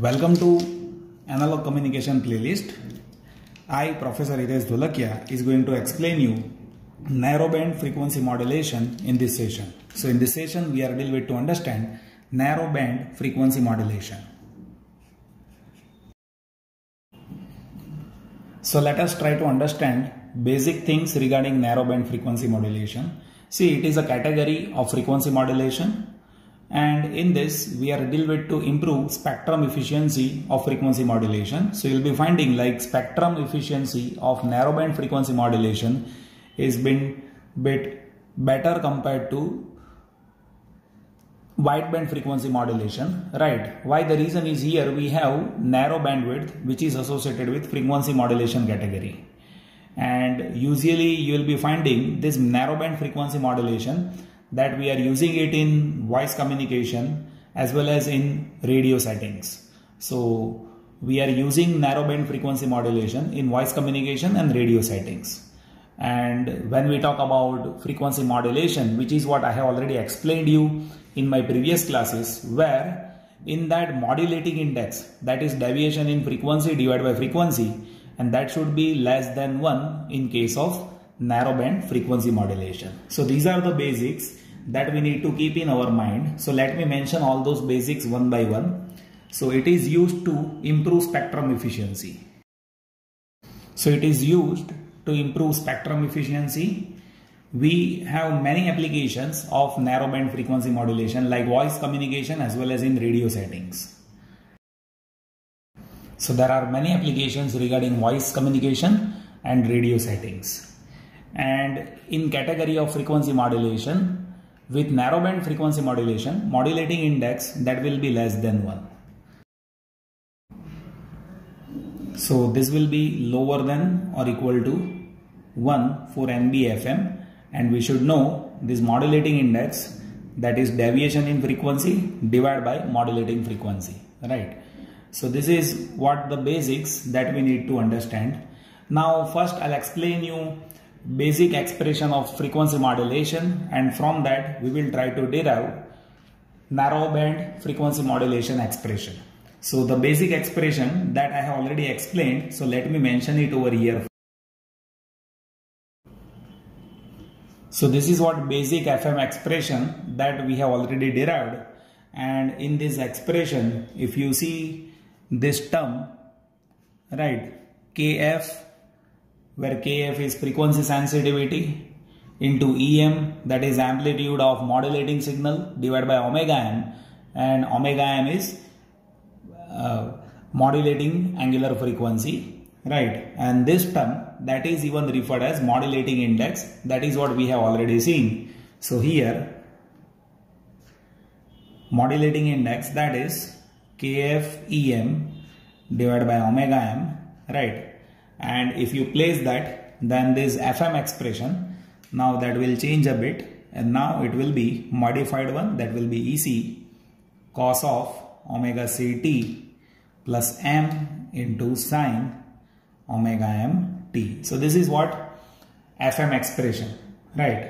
Welcome to Analog Communication Playlist. I, Professor Hitesh Dholakya, is going to explain you narrowband frequency modulation in this session. So in this session we are dealing with to understand narrowband frequency modulation. So let us try to understand basic things regarding narrowband frequency modulation. See, it is a category of frequency modulation, and in this we are dealing with to improve spectrum efficiency of frequency modulation. So you will be finding like spectrum efficiency of narrowband frequency modulation is been bit better compared to wideband frequency modulation, right? Why? The reason is here we have narrow bandwidth which is associated with frequency modulation category, and usually you will be finding this narrowband frequency modulation that we are using it in voice communication as well as in radio settings. So we are using narrowband frequency modulation in voice communication and radio settings. And when we talk about frequency modulation, which is what I have already explained you in my previous classes, where in that modulating index, that is deviation in frequency divided by frequency, and that should be less than 1 in case of narrowband frequency modulation. So these are the basics that we need to keep in our mind. So let me mention all those basics one by one. So it is used to improve spectrum efficiency. So it is used to improve spectrum efficiency. We have many applications of narrowband frequency modulation like voice communication as well as in radio settings. So there are many applications regarding voice communication and radio settings. And in category of frequency modulation, with narrowband frequency modulation, modulating index that will be less than 1. So this will be lower than or equal to 1 for NBFM, and we should know this modulating index, that is deviation in frequency divided by modulating frequency, right? So this is what the basics that we need to understand. Now first I'll explain you basic expression of frequency modulation, and from that we will try to derive narrowband frequency modulation expression. So the basic expression that I have already explained, so let me mention it over here. So this is what basic FM expression that we have already derived, and in this expression if you see this term, right, KF, where KF is frequency sensitivity, into EM, that is amplitude of modulating signal, divided by omega m, and omega m is modulating angular frequency, right? And this term that is even referred as modulating index, that is what we have already seen. So here modulating index, that is KF EM divided by omega m, right? And if you place that, then this FM expression, now that will change a bit, and now it will be modified one, that will be EC cos of omega CT plus M into sine omega MT. So this is what FM expression, right?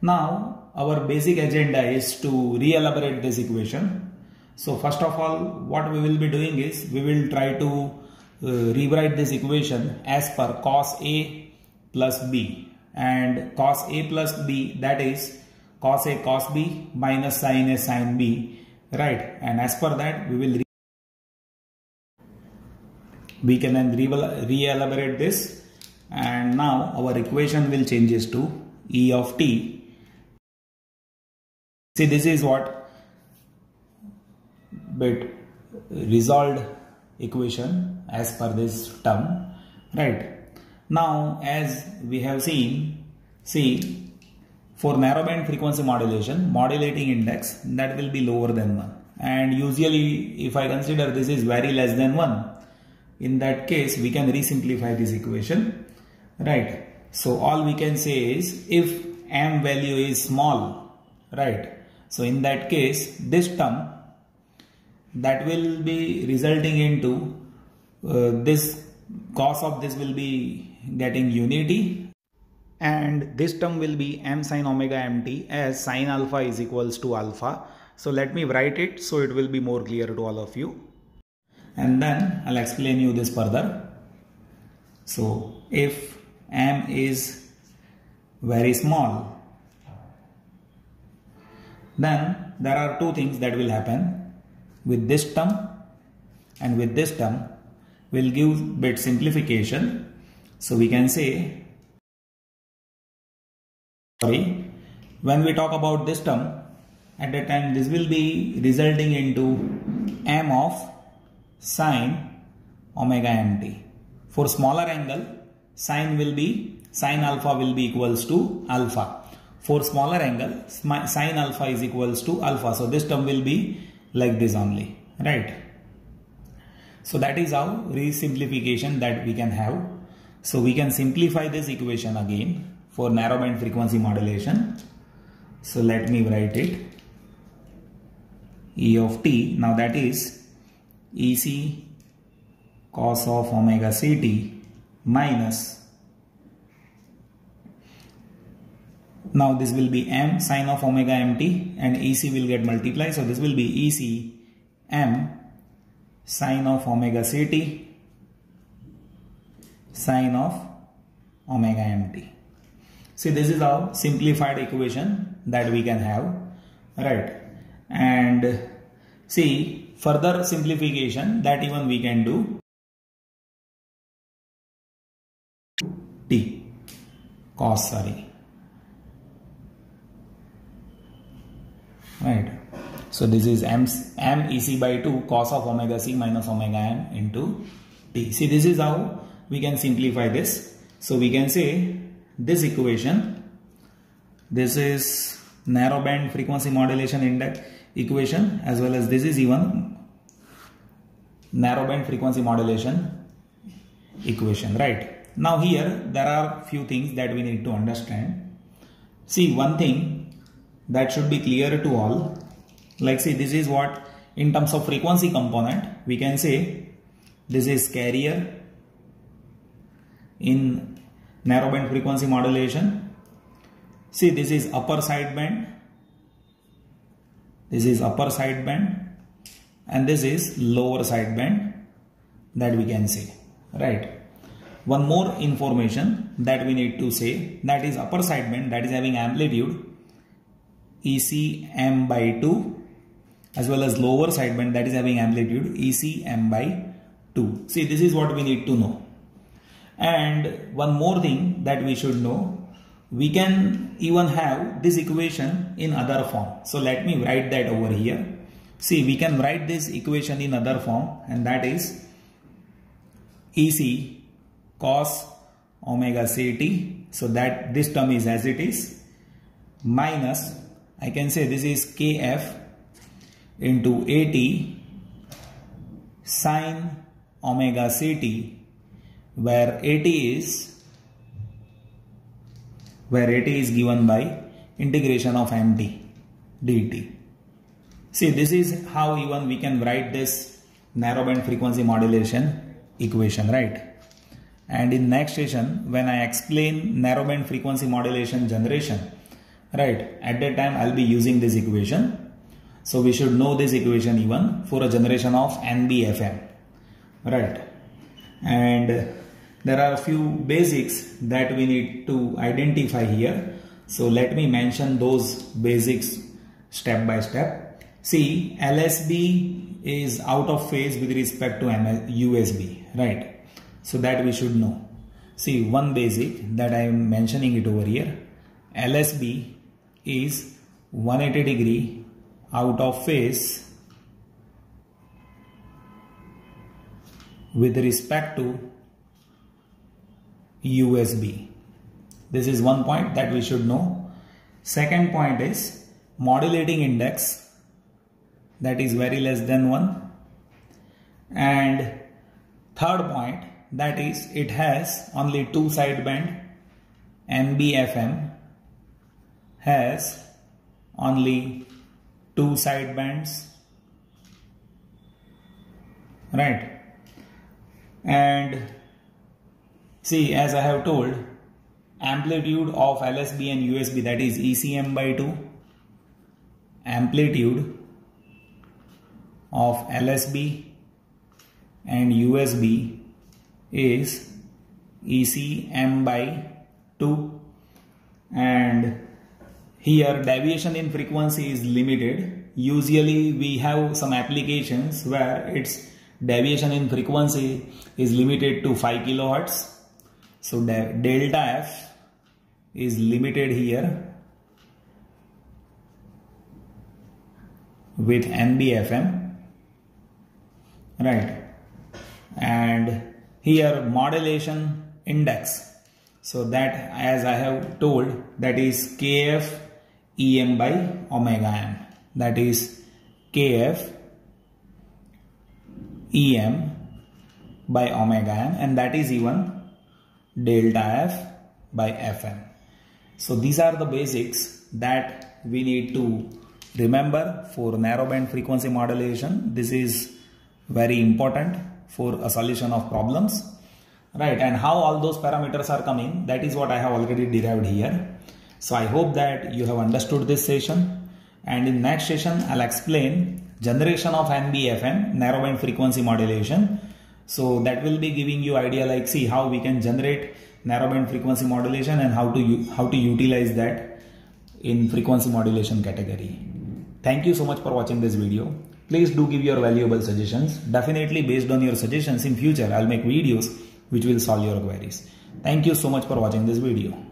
Now our basic agenda is to re-elaborate this equation. So first of all what we will be doing is we will try to rewrite this equation as per cos A plus B, and cos A plus B, that is cos A cos B minus sin A sin B, right? And as per that we will re-elaborate this, and now our equation will changes to E of t. See, this is what bit resolved equation as per this term, right? Now as we have seen, see, for narrowband frequency modulation, modulating index that will be lower than 1, and usually if I consider this is very less than 1, in that case we can re-simplify this equation, right? So all we can say is if m value is small, right, so in that case this term that will be resulting into this cos of this will be getting unity, and this term will be m sin omega mt as sin alpha is equals to alpha. So let me write it so it will be more clear to all of you. and then I'll explain you this further. So if m is very small, then there are two things that will happen with this term and with this term. Will give bit simplification, so we can say, sorry, when we talk about this term, at that time this will be resulting into m of sine omega mt. For smaller angle, sine alpha will be equals to alpha. For smaller angle, sine alpha is equals to alpha. So this term will be like this only, right? So that is how resimplification that we can have. So we can simplify this equation again for narrowband frequency modulation. So let me write it. E of t, now that is Ec cos of omega ct minus, now this will be m sine of omega mt and Ec will get multiplied. So this will be Ec m sine of omega ct sine of omega mt. See, this is how simplified equation that we can have, right? And see, further simplification that even we can do, right? So this is m Ec by 2 cos of omega c minus omega m into t. See, this is how we can simplify this. So we can say this equation, this is narrowband frequency modulation index equation, as well as this is even narrowband frequency modulation equation, right? Now here there are few things that we need to understand. See, one thing that should be clear to all. Like, see, this is what in terms of frequency component we can say this is carrier in narrowband frequency modulation. See, this is upper side band, this is upper side band, and this is lower side band that we can say, right? One more information that we need to say, that is upper side band that is having amplitude Ec m by 2, as well as lower sideband that is having amplitude Ec m by 2. See, this is what we need to know. And one more thing that we should know, we can even have this equation in other form. So let me write that over here. See, we can write this equation in other form, and that is Ec cos omega ct, so that this term is as it is, minus I can say this is kf into At sine omega ct, where At is given by integration of mt dt. See, this is how even we can write this narrowband frequency modulation equation, right? And in next session, when I explain narrowband frequency modulation generation, right, at that time I'll be using this equation. So we should know this equation even for a generation of NBFM, right? And there are a few basics that we need to identify here. So let me mention those basics step by step. See, LSB is out of phase with respect to USB, right? So that we should know. See, one basic that I am mentioning it over here, LSB is 180 degree out of phase with respect to USB. This is one point that we should know. Second point is modulating index that is very less than 1, and third point, that is it has only two sideband. NBFM has only two side bands, right? And see, as I have told, amplitude of LSB and USB, that is ECM by 2, amplitude of LSB and USB is ECM by 2, and here deviation in frequency is limited. Usually we have some applications where its deviation in frequency is limited to 5 kHz. So delta F is limited here with NBFM, right? And here modulation index, so that, as I have told, that is KF EM by omega M, that is KF EM by omega M, and that is even delta F by Fm. So these are the basics that we need to remember for narrowband frequency modulation. This is very important for a solution of problems, right? And how all those parameters are coming, that is what I have already derived here. So I hope that you have understood this session, and in next session I'll explain generation of NBFM, narrowband frequency modulation. So that will be giving you idea like, see how we can generate narrowband frequency modulation and how to utilize that in frequency modulation category. Thank you so much for watching this video. Please do give your valuable suggestions. Definitely based on your suggestions in future, I'll make videos which will solve your queries. Thank you so much for watching this video.